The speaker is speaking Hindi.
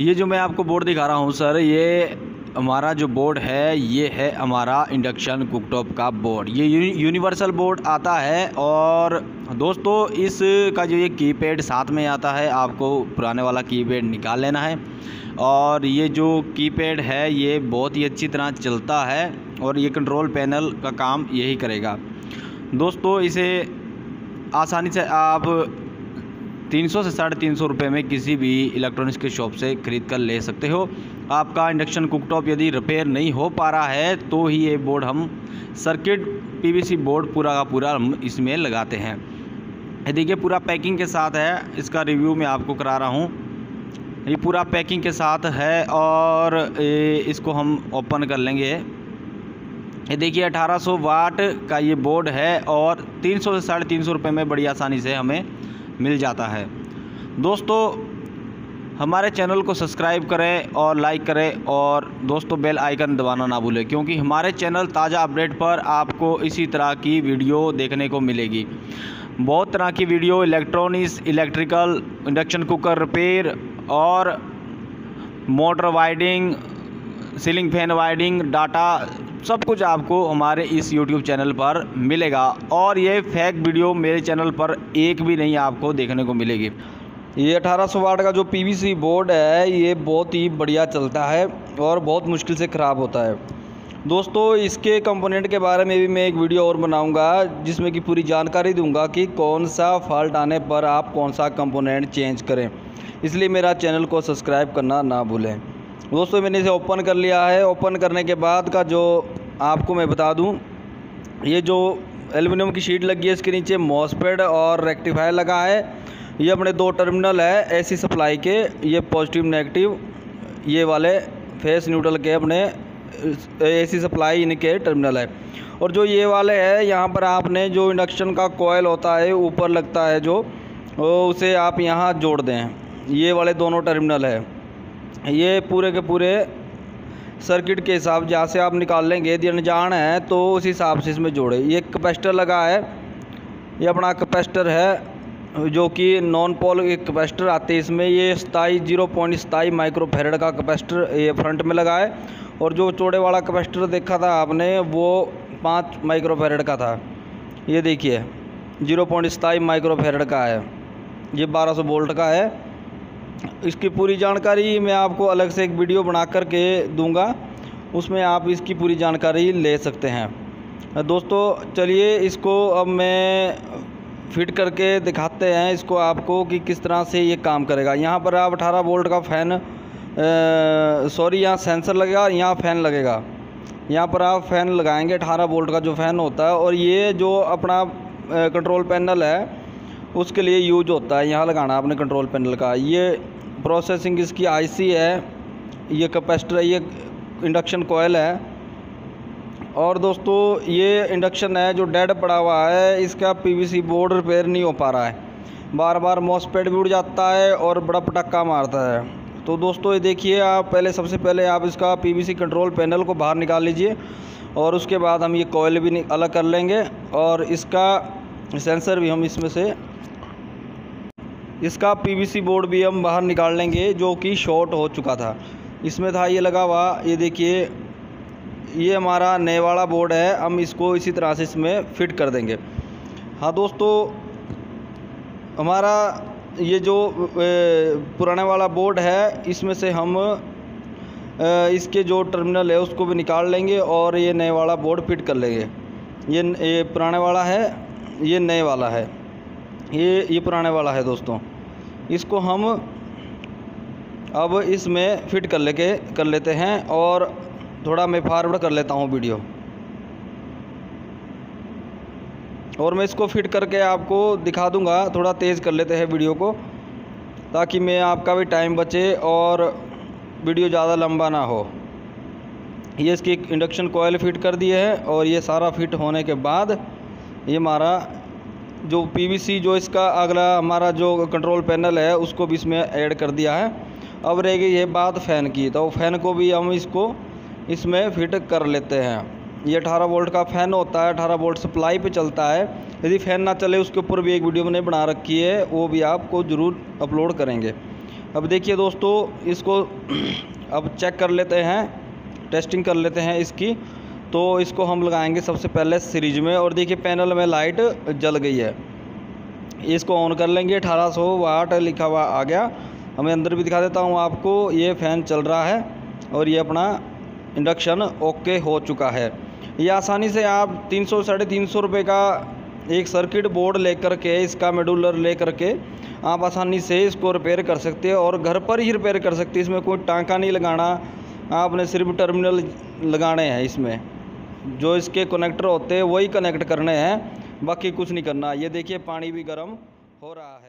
ये जो मैं आपको बोर्ड दिखा रहा हूँ सर, ये हमारा जो बोर्ड है ये है हमारा इंडक्शन कुकटॉप का बोर्ड। ये यूनिवर्सल बोर्ड आता है। और दोस्तों इसका जो ये कीपैड साथ में आता है, आपको पुराने वाला कीपैड निकाल लेना है। और ये जो कीपैड है ये बहुत ही अच्छी तरह चलता है और ये कंट्रोल पैनल का काम यही करेगा। दोस्तों इसे आसानी से आप 300 से 350 रुपये में किसी भी इलेक्ट्रॉनिक्स के शॉप से ख़रीद कर ले सकते हो। आपका इंडक्शन कुकटॉप यदि रिपेयर नहीं हो पा रहा है तो ही ये बोर्ड हम सर्किट पीवीसी बोर्ड पूरा का पूरा हम इसमें लगाते हैं। देखिए पूरा पैकिंग के साथ है, इसका रिव्यू मैं आपको करा रहा हूँ। ये पूरा पैकिंग के साथ है और इसको हम ओपन कर लेंगे। ये देखिए 1800 वाट का ये बोर्ड है और 300 से 350 रुपये में बड़ी आसानी से हमें मिल जाता है। दोस्तों हमारे चैनल को सब्सक्राइब करें और लाइक करें और दोस्तों बेल आइकन दबाना ना भूलें, क्योंकि हमारे चैनल ताज़ा अपडेट पर आपको इसी तरह की वीडियो देखने को मिलेगी। बहुत तरह की video electronics, electrical, induction cooker repair और motor wiring, ceiling fan wiring, data सब कुछ आपको हमारे इस YouTube चैनल पर मिलेगा। और ये फेक वीडियो मेरे चैनल पर एक भी नहीं आपको देखने को मिलेगी। ये 1800 वाट का जो पीवीसी बोर्ड है ये बहुत ही बढ़िया चलता है और बहुत मुश्किल से ख़राब होता है। दोस्तों इसके कंपोनेंट के बारे में भी मैं एक वीडियो और बनाऊंगा जिसमें कि पूरी जानकारी दूंगा कि कौन सा फॉल्ट आने पर आप कौन सा कंपोनेंट चेंज करें। इसलिए मेरा चैनल को सब्सक्राइब करना ना भूलें। दोस्तों मैंने इसे ओपन कर लिया है। ओपन करने के बाद का जो आपको मैं बता दूं, ये जो एल्युमिनियम की शीट लगी है इसके नीचे मॉसपेड और रेक्टिफायर लगा है। ये अपने 2 टर्मिनल है एसी सप्लाई के, ये पॉजिटिव नेगेटिव ये वाले फेस न्यूट्रल के अपने एसी सप्लाई इनके टर्मिनल है। और जो ये वाले है यहाँ पर आपने जो इंडक्शन का कोयल होता है ऊपर लगता है जो, उसे आप यहाँ जोड़ दें। ये वाले दोनों टर्मिनल है, ये पूरे के पूरे सर्किट के हिसाब जहाँ से आप निकाल लेंगे, यदि अनजान है तो उस हिसाब से इसमें जोड़े। ये कैपेसिटर लगा है, ये अपना कैपेसिटर है जो कि नॉन पोल कैपेसिटर आते हैं इसमें। ये 0.27 माइक्रोफेरेड का कैपेसिटर ये फ्रंट में लगा है। और जो चौड़े वाला कैपेसिटर देखा था आपने वो 5 माइक्रोफेरेड का था। ये देखिए 0.27 माइक्रोफेरेड का है, ये 1200 वोल्ट का है। इसकी पूरी जानकारी मैं आपको अलग से एक वीडियो बना कर के दूंगा, उसमें आप इसकी पूरी जानकारी ले सकते हैं। दोस्तों चलिए इसको अब मैं फिट करके दिखाते हैं इसको आपको कि किस तरह से ये काम करेगा। यहाँ पर आप 18 वोल्ट का फ़ैन, सॉरी यहाँ सेंसर लगेगा, यहाँ फ़ैन लगेगा। यहाँ पर आप फ़ैन लगाएंगे 18 वोल्ट का जो फ़ैन होता है। और ये जो अपना कंट्रोल पैनल है उसके लिए यूज होता है, यहाँ लगाना आपने कंट्रोल पैनल का। ये प्रोसेसिंग इसकी आईसी है, ये कैपेसिटर, ये इंडक्शन कोयल है। और दोस्तों ये इंडक्शन है जो डेड पड़ा हुआ है, इसका पीवीसी बोर्ड रिपेयर नहीं हो पा रहा है, बार बार मॉसपेट भी उड़ जाता है और बड़ा पटक्का मारता है। तो दोस्तों ये देखिए आप पहले, सबसे पहले आप इसका पीवीसी कंट्रोल पैनल को बाहर निकाल लीजिए और उसके बाद हम ये कोयल भी अलग कर लेंगे और इसका सेंसर भी हम इसमें से, इसका पीवीसी बोर्ड भी हम बाहर निकाल लेंगे जो कि शॉर्ट हो चुका था, इसमें था ये लगा हुआ। ये देखिए ये हमारा नए वाला बोर्ड है, हम इसको इसी तरह से इसमें फिट कर देंगे। हाँ दोस्तों हमारा ये जो पुराने वाला बोर्ड है इसमें से हम इसके जो टर्मिनल है उसको भी निकाल लेंगे और ये नए वाला बोर्ड फिट कर लेंगे। ये पुराने वाला है, ये नए वाला है, ये पुराने वाला है। दोस्तों इसको हम अब इसमें फिट कर लेते हैं और थोड़ा मैं फॉरवर्ड कर लेता हूँ वीडियो और मैं इसको फिट करके आपको दिखा दूँगा। थोड़ा तेज़ कर लेते हैं वीडियो को ताकि मैं आपका भी टाइम बचे और वीडियो ज़्यादा लंबा ना हो। ये इसकी इंडक्शन कोयल फिट कर दी है और ये सारा फिट होने के बाद ये हमारा जो पीवीसी जो इसका अगला हमारा जो कंट्रोल पैनल है उसको भी इसमें ऐड कर दिया है। अब रह गई ये बात फ़ैन की, तो फ़ैन को भी हम इसको इसमें फिट कर लेते हैं। ये 18 वोल्ट का फ़ैन होता है, 18 वोल्ट सप्लाई पे चलता है। यदि फ़ैन ना चले उसके ऊपर भी एक वीडियो मैंने बना रखी है, वो भी आपको ज़रूर अपलोड करेंगे। अब देखिए दोस्तों, इसको अब चेक कर लेते हैं, टेस्टिंग कर लेते हैं इसकी। तो इसको हम लगाएंगे सबसे पहले सीरीज में, और देखिए पैनल में लाइट जल गई है। इसको ऑन कर लेंगे, 1800 वाट लिखा हुआ आ गया। हमें अंदर भी दिखा देता हूँ आपको, ये फ़ैन चल रहा है और ये अपना इंडक्शन ओके हो चुका है। ये आसानी से आप 300-350 रुपये का एक सर्किट बोर्ड लेकर के, इसका मॉड्यूलर लेकर के आप आसानी से इसको रिपेयर कर सकते हैं और घर पर ही रिपेयर कर सकते हैं। इसमें कोई टांका नहीं लगाना, आपने सिर्फ टर्मिनल लगाने हैं, इसमें जो इसके कनेक्टर होते हैं वही कनेक्ट करने हैं, बाकी कुछ नहीं करना। ये देखिए पानी भी गर्म हो रहा है।